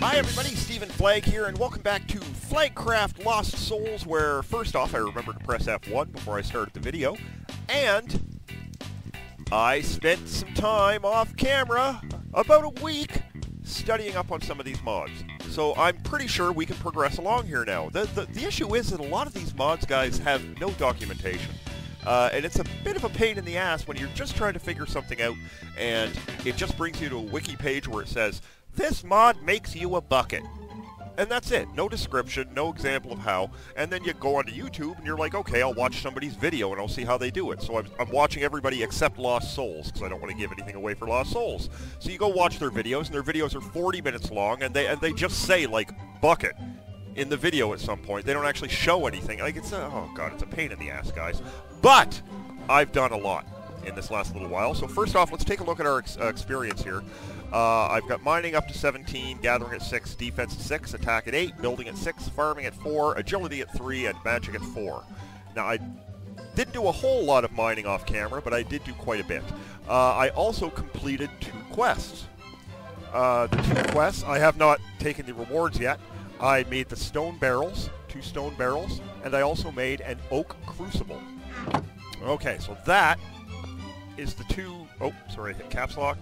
Hi everybody, Stephen Flagg here, and welcome back to Flaggcraft Lost Souls, where first off I remembered to press F1 before I started the video, and I spent some time off camera, about a week, studying up on some of these mods. So I'm pretty sure we can progress along here now. The issue is that a lot of these mods, guys, have no documentation. And it's a bit of a pain in the ass when you're just trying to figure something out, and it just brings you to a wiki page where it says, "This mod makes you a bucket." And that's it. No description, no example of how. And then you go onto YouTube and you're like, okay, I'll watch somebody's video and I'll see how they do it. So I'm watching everybody except Lost Souls, because I don't want to give anything away for Lost Souls. So you go watch their videos, and their videos are 40 minutes long, and they just say, like, bucket in the video at some point. They don't actually show anything. Like, it's a, oh god, it's a pain in the ass, guys. But I've done a lot in this last little while. So first off, let's take a look at our experience here. I've got mining up to 17, gathering at 6, defense at 6, attack at 8, building at 6, farming at 4, agility at 3, and magic at 4. Now, I didn't do a whole lot of mining off camera, but I did do quite a bit. I also completed 2 quests. The 2 quests, I have not taken the rewards yet. I made the stone barrels, 2 stone barrels, and I also made an oak crucible. Okay, so that is the 2... Oh, sorry, I hit caps lock.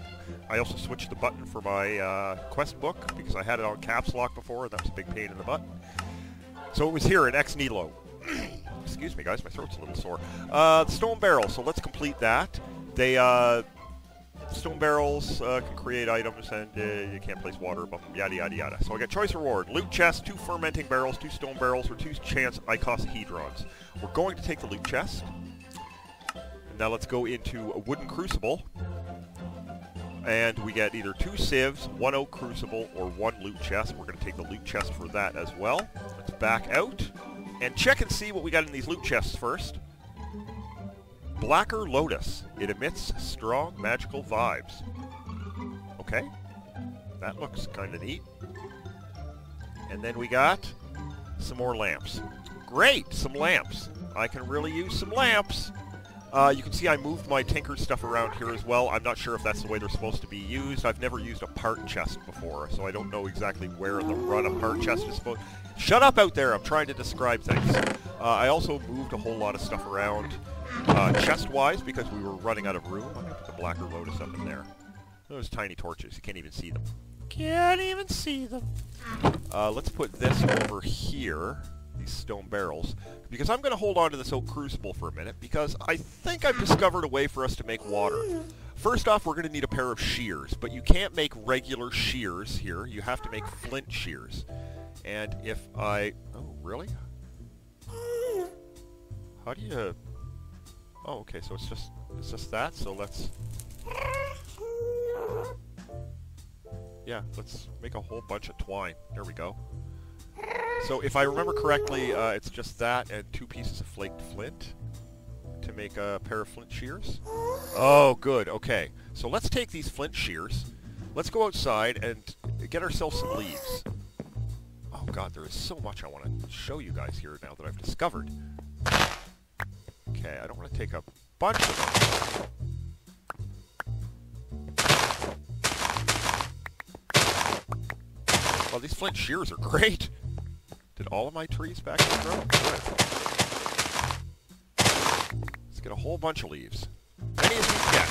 I also switched the button for my quest book, because I had it on caps lock before, and that was a big pain in the butt. So it was here in Ex Nilo. Excuse me, guys, my throat's a little sore. The stone barrel, so let's complete that. They, stone barrels can create items, and you can't place water above them, yada yada yada. So I got choice reward, loot chest, 2 fermenting barrels, 2 stone barrels, or 2 chance icosahedrons. We're going to take the loot chest. Now let's go into a wooden crucible, and we get either 2 sieves, 1 oak crucible, or 1 loot chest. We're going to take the loot chest for that as well. Let's back out and check and see what we got in these loot chests first. Blacker Lotus. It emits strong magical vibes. Okay, that looks kind of neat. And then we got some more lamps. Great, some lamps. I can really use some lamps. You can see I moved my Tinker's stuff around here as well. I'm not sure if that's the way they're supposed to be used. I've never used a part chest before, so I don't know exactly where in the run a part chest is supposed... Shut up out there! I'm trying to describe things. I also moved a whole lot of stuff around chest-wise because we were running out of room. I'm going to put the Blacker Lotus up in there. Those tiny torches. You can't even see them. Can't even see them. Let's put this over here. These stone barrels, because I'm going to hold on to this oak crucible for a minute, because I think I've discovered a way for us to make water. First off, we're going to need a pair of shears, but you can't make regular shears here. You have to make flint shears. And if I... Oh, really? How do you... Oh, okay, so it's just that, so let's... Yeah, let's make a whole bunch of twine. There we go. So if I remember correctly, it's just that and 2 pieces of flaked flint to make a pair of flint shears. Oh, good. Okay. So let's take these flint shears. Let's go outside and get ourselves some leaves. Oh, God, there is so much I want to show you guys here now that I've discovered. Okay, I don't want to take a bunch of them. Well, these flint shears are great. Did all of my trees back in the ground? Good. Let's get a whole bunch of leaves. Many as we can get.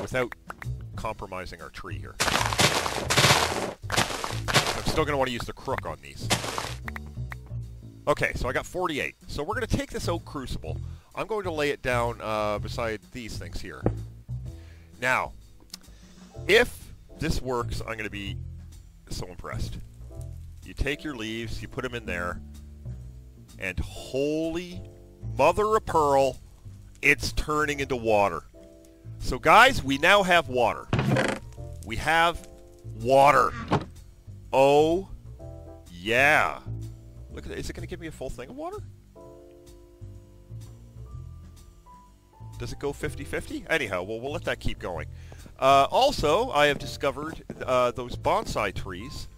Without compromising our tree here. I'm still going to want to use the crook on these. Okay, so I got 48. So we're going to take this oak crucible. I'm going to lay it down beside these things here. Now, if... this works, I'm going to be so impressed. You take your leaves, you put them in there, and holy mother of pearl, it's turning into water. So guys, we now have water. We have water. Oh, yeah. Look at that. Is it going to give me a full thing of water? Does it go 50-50? Anyhow, well, we'll let that keep going. Also, I have discovered those bonsai trees.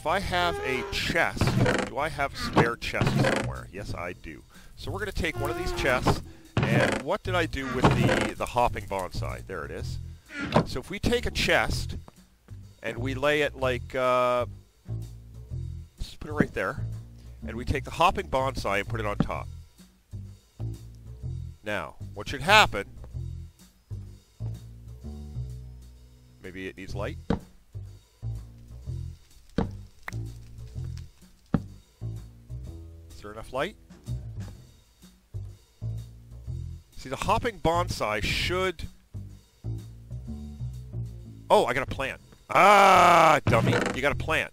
If I have a chest, do I have spare chests somewhere? Yes, I do. So we're going to take one of these chests, and what did I do with the hopping bonsai? There it is. So if we take a chest, and we lay it like, just put it right there, and we take the hopping bonsai and put it on top. Now, what should happen, maybe it needs light? Is there enough light? See, the hopping bonsai should... Oh, I got a plant. Ah, dummy. You got a plant.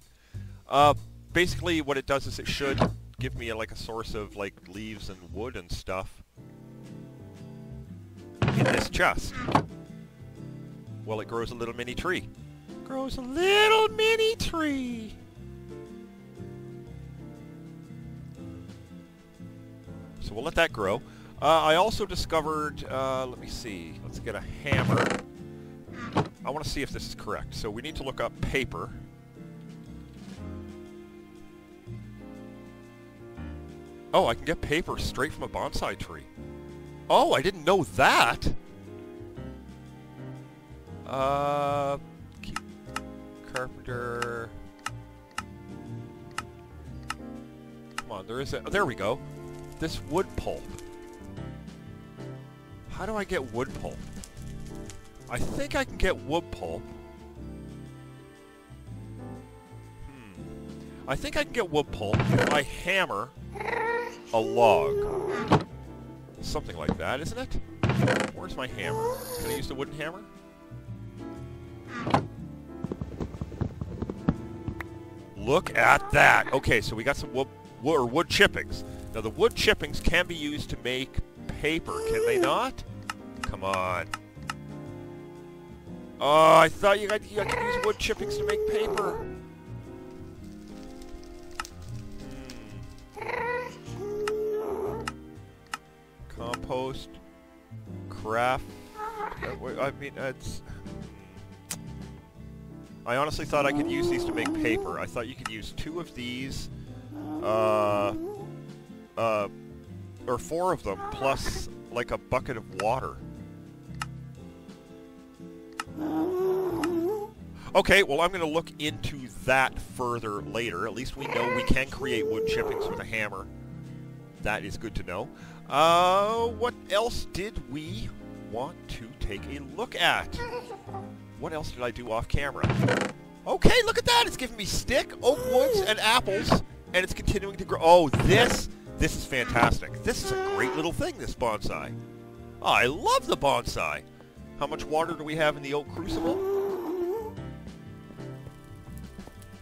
Basically, what it does is it should give me, like, a source of, like, leaves and wood and stuff in this chest. Well, it grows a little mini tree. Grows a little mini tree! So we'll let that grow. I also discovered, let me see, let's get a hammer. I want to see if this is correct. So we need to look up paper. Oh, I can get paper straight from a bonsai tree. Oh, I didn't know that! Carpenter... Come on, there is a... Oh, there we go. This wood pulp. How do I get wood pulp? I think I can get wood pulp. I think I can get wood pulp if I hammer a log. Something like that, isn't it? Where's my hammer? Can I use the wooden hammer? Look at that! Okay, so we got some wood chippings. Now the wood chippings can be used to make paper, can they not? Come on. Oh, I thought you guys could use wood chippings to make paper. Compost, craft, I mean, it's... I honestly thought I could use these to make paper. I thought you could use two of these, or four of them, plus like a bucket of water. Okay, well I'm going to look into that further later. At least we know we can create wood chippings with a hammer. That is good to know. What else did we want to take a look at? What else did I do off camera? Okay, look at that! It's giving me stick, oak woods, and apples, and it's continuing to grow. Oh, this is fantastic. This is a great little thing, this bonsai. I love the bonsai. How much water do we have in the oak crucible?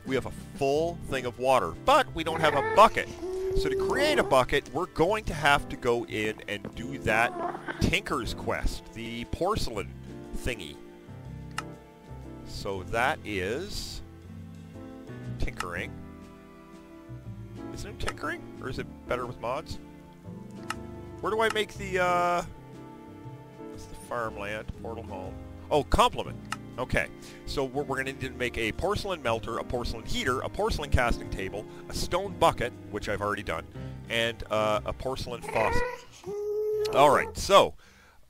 We have a full thing of water, but we don't have a bucket. So to create a bucket, we're going to have to go in and do that Tinker's quest, the porcelain thingy. So that is tinkering. Isn't it tinkering? Or is it better with mods? Where do I make the, that's the farmland, portal home. Oh, complement. Okay. So we're going to make a porcelain melter, a porcelain heater, a porcelain casting table, a stone bucket, which I've already done, and a porcelain faucet. Alright, so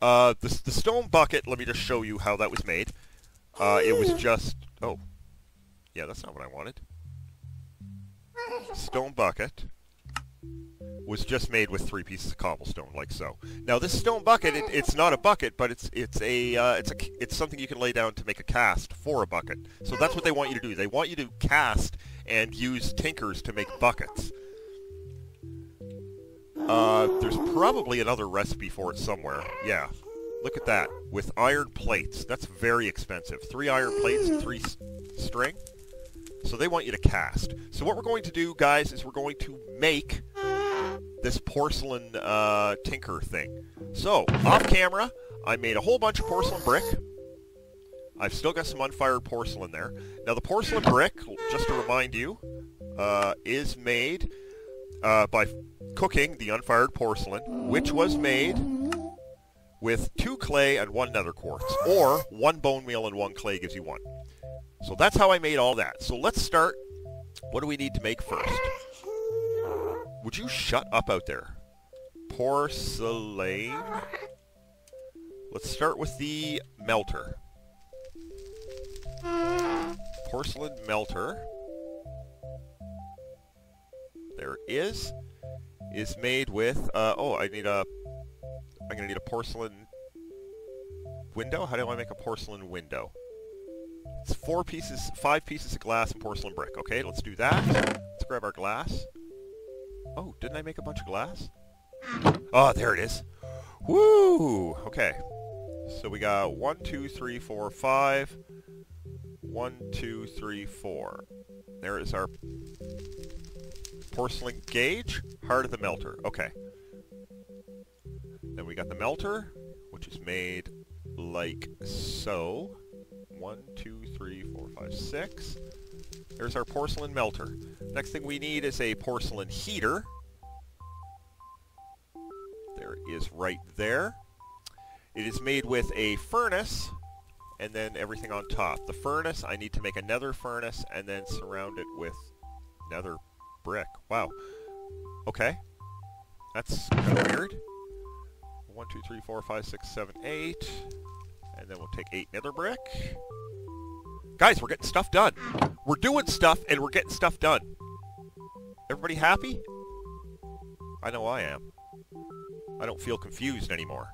the stone bucket, let me just show you how that was made. It was just... Oh. Yeah, that's not what I wanted. Stone bucket was just made with 3 pieces of cobblestone, like so. Now, this stone bucket, it's not a bucket, but it's something you can lay down to make a cast for a bucket. So that's what they want you to do. They want you to cast and use tinkers to make buckets. There's probably another recipe for it somewhere. Yeah. Look at that, with iron plates. That's very expensive. 3 iron plates and 3 string. So they want you to cast. So what we're going to do, guys, is we're going to make this porcelain tinker thing. So, off camera, I made a whole bunch of porcelain brick. I've still got some unfired porcelain there. Now the porcelain brick, just to remind you, is made by cooking the unfired porcelain, which was made with 2 clay and 1 nether quartz, or 1 bone meal and 1 clay gives you 1. So that's how I made all that. So let's start What do we need to make first? Would you shut up out there? Porcelain. Let's start with the melter. Porcelain melter. There it is. Is made with, oh, I'm gonna need a porcelain window? How do I make a porcelain window? It's 5 pieces of glass and porcelain brick. Okay, let's do that. Let's grab our glass. Oh, didn't I make a bunch of glass? Oh, there it is. Woo! Okay. So we got 1, 2, 3, 4, 5. 1, 2, 3, 4. There is our porcelain gauge, heart of the melter. Okay. Then we got the melter, which is made like so. 1, 2, 3, 4, 5, 6. There's our porcelain melter. Next thing we need is a porcelain heater. There it is right there. It is made with a furnace and then everything on top. The furnace, I need to make another furnace and then surround it with nether brick. Wow. Okay. That's kind of weird. 1, 2, 3, 4, 5, 6, 7, 8. And then we'll take 8 nether brick. Guys, we're getting stuff done. We're doing stuff and we're getting stuff done. Everybody happy? I know I am. I don't feel confused anymore.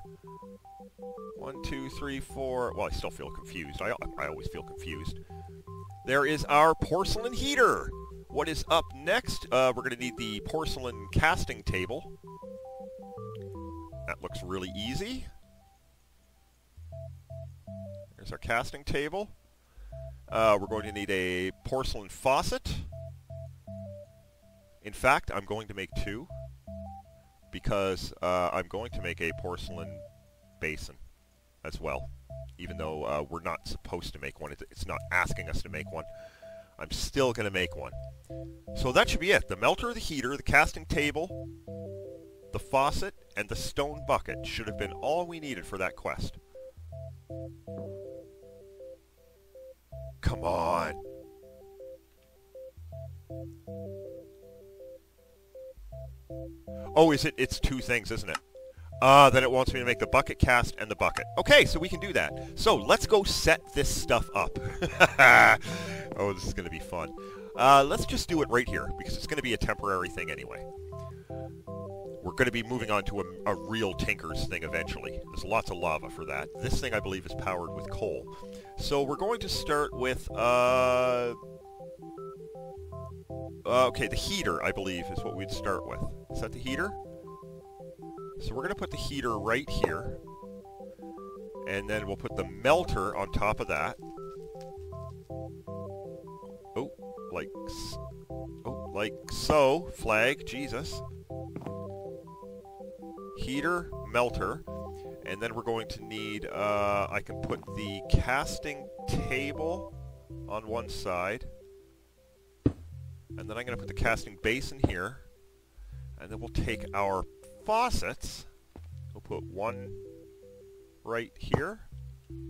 1, 2, 3, 4. Well, I still feel confused. I always feel confused. There is our porcelain heater. What is up next? We're going to need the porcelain casting table. That looks really easy. There's our casting table. We're going to need a porcelain faucet. In fact, I'm going to make 2 because I'm going to make a porcelain basin as well, even though we're not supposed to make one. It's not asking us to make one. I'm still going to make one. So that should be it. The melter, the heater, the casting table, the faucet, and the stone bucket should have been all we needed for that quest. Come on. Oh, is it? It's 2 things, isn't it? Then it wants me to make the bucket cast and the bucket. Okay, so we can do that. So let's go set this stuff up. Oh, this is going to be fun. Let's just do it right here because it's going to be a temporary thing anyway. We're going to be moving on to a real Tinker's thing eventually. There's lots of lava for that. This thing, I believe, is powered with coal. So we're going to start with, okay, the heater, I believe, is what we'd start with. Is that the heater? So we're going to put the heater right here. And then we'll put the melter on top of that. Oh, like so. Flag, Jesus. Heater, melter, and then we're going to need, I can put the casting table on one side, and then I'm going to put the casting basin here, and then we'll take our faucets, we'll put 1 right here, and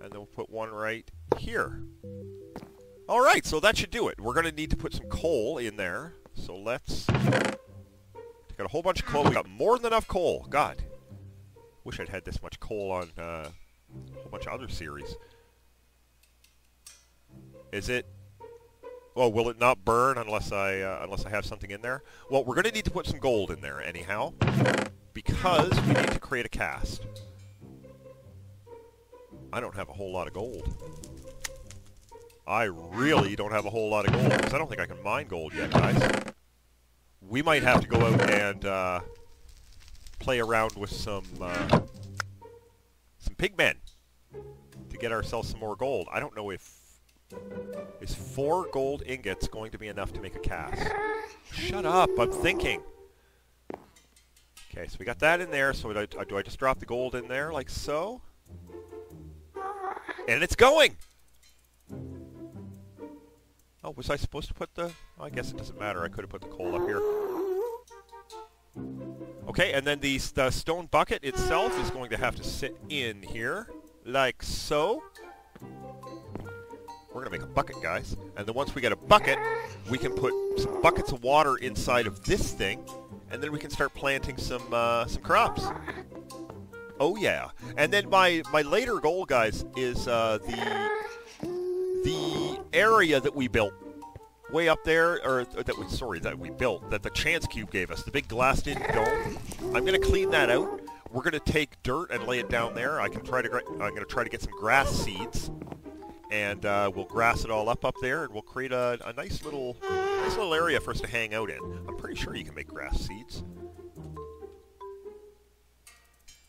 then we'll put 1 right here. Alright, so that should do it. We're going to need to put some coal in there, so let's... Got a whole bunch of coal. We got more than enough coal. God. Wish I'd had this much coal on a whole bunch of other series. Is it... Well, will it not burn unless I have something in there? Well, we're going to need to put some gold in there anyhow. Because we need to create a cast. I don't have a whole lot of gold. I really don't have a whole lot of gold. Because I don't think I can mine gold yet, guys. We might have to go out and play around with some pigmen to get ourselves some more gold. I don't know if... Is 4 gold ingots going to be enough to make a cast? Shut up, I'm thinking. Okay, so we got that in there, so do I just drop the gold in there like so? And it's going! Oh, was I supposed to put the... Oh, I guess it doesn't matter. I could have put the coal up here. Okay, and then the stone bucket itself is going to have to sit in here, like so. We're going to make a bucket, guys. And then once we get a bucket, we can put some buckets of water inside of this thing, and then we can start planting some crops. Oh yeah. And then my later goal, guys, is the area that we built way up there, or that we built, that the Chance Cube gave us, the big glassed-in dome. I'm gonna clean that out. We're gonna take dirt and lay it down there. I'm gonna try to get some grass seeds, and we'll grass it all up there, and we'll create a nice little area for us to hang out in. I'm pretty sure you can make grass seeds.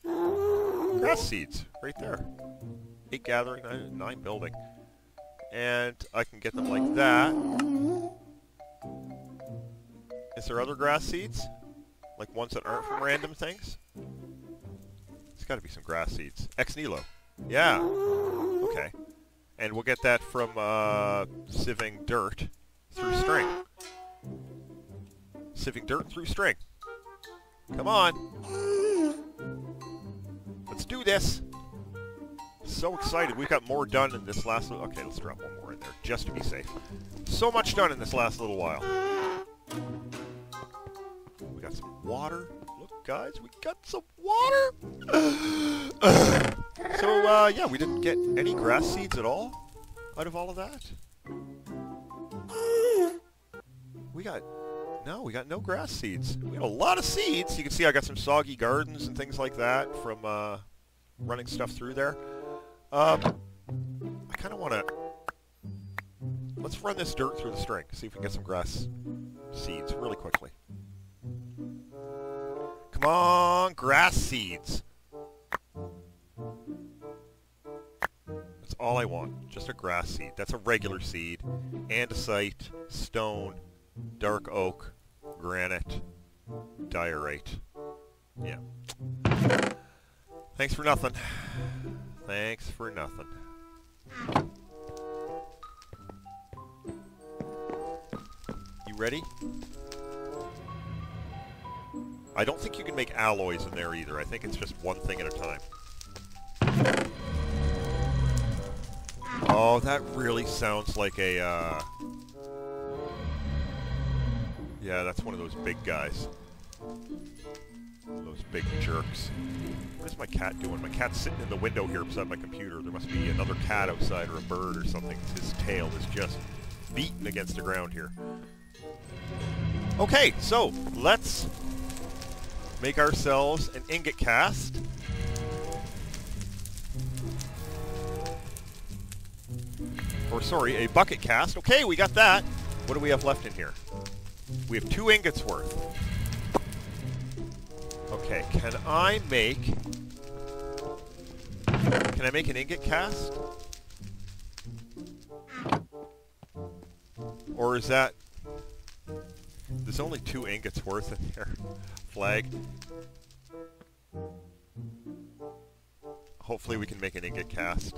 Grass seeds, right there. 8 gathering, 9 building, and I can get them like that. Is there other grass seeds? Like ones that aren't from random things? There's gotta be some grass seeds. Ex Nilo. Yeah. Okay. And we'll get that from sieving dirt through string. Sieving dirt through string. Come on. Let's do this. So excited. We've got more done in this last little... Okay, let's drop one more in there just to be safe. So much done in this last little while. We got some water. Look, guys, we got some water. So, yeah, we didn't get any grass seeds at all out of all of that. We got no grass seeds. We had a lot of seeds. You can see I got some soggy gardens and things like that from running stuff through there. I kind of want to... Let's run this dirt through the string, see if we can get some grass seeds really quickly. Come on, grass seeds. That's all I want, just a grass seed. That's a regular seed. Andesite, stone, dark oak, granite, diorite. Yeah. Thanks for nothing. Thanks for nothing. You ready? I don't think you can make alloys in there either. I think it's just one thing at a time. Oh, that really sounds like a... Yeah, that's one of those big guys. Those big jerks. What is my cat doing? My cat's sitting in the window here beside my computer. There must be another cat outside, or a bird or something. His tail is just beaten against the ground here. Okay, so let's make ourselves an ingot cast. Or sorry, a bucket cast. Okay, we got that. What do we have left in here? We have 2 ingots worth. Okay, can I make an ingot cast? Or is that... There's only 2 ingots worth in there. Flag. Hopefully we can make an ingot cast.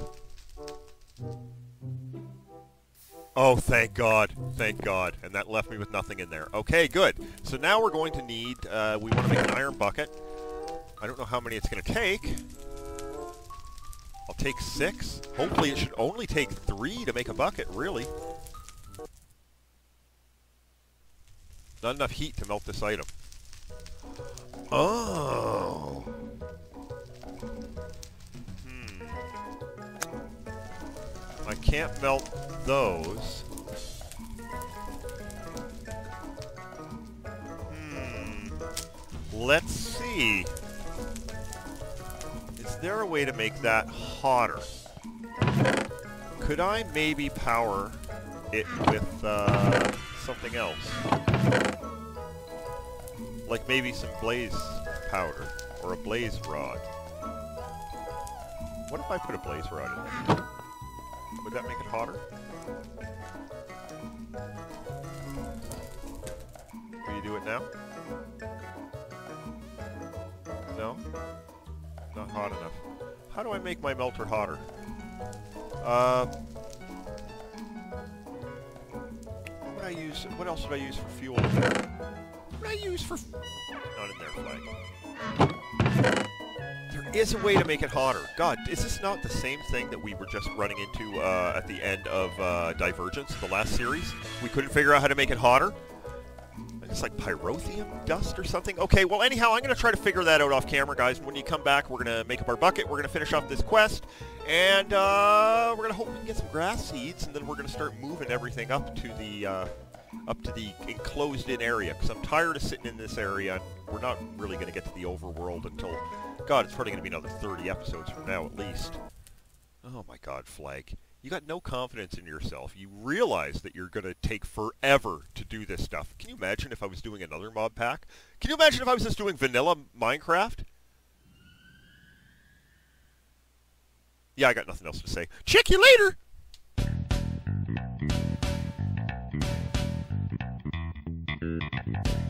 Oh, thank God. Thank God. And that left me with nothing in there. Okay, good. So now we're going to need... we want to make an iron bucket. I don't know how many it's going to take. I'll take 6. Hopefully it should only take 3 to make a bucket, really. Not enough heat to melt this item. Oh! I can't melt those. Let's see. Is there a way to make that hotter? Could I maybe power it with something else? Like maybe some blaze powder or a blaze rod. What if I put a blaze rod in there? Would that make it hotter? Will you do it now? No? Not hot enough. How do I make my melter hotter? What would I use? What else would I use for fuel in there? What would I use for... Not in there, Flag. There is a way to make it hotter. God, is this not the same thing that we were just running into at the end of Divergence, the last series? We couldn't figure out how to make it hotter? It's like pyrothium dust or something? Okay, well anyhow, I'm going to try to figure that out off camera, guys. When you come back, we're going to make up our bucket, we're going to finish off this quest, and we're going to hope we can get some grass seeds, and then we're going to start moving everything up to the enclosed-in area, because I'm tired of sitting in this area. We're not really going to get to the overworld until, God, it's probably going to be another 30 episodes from now at least. Oh my God, Flag. You got no confidence in yourself. You realize that you're going to take forever to do this stuff. Can you imagine if I was doing another mob pack? Can you imagine if I was just doing vanilla Minecraft? Yeah, I got nothing else to say. Check you later!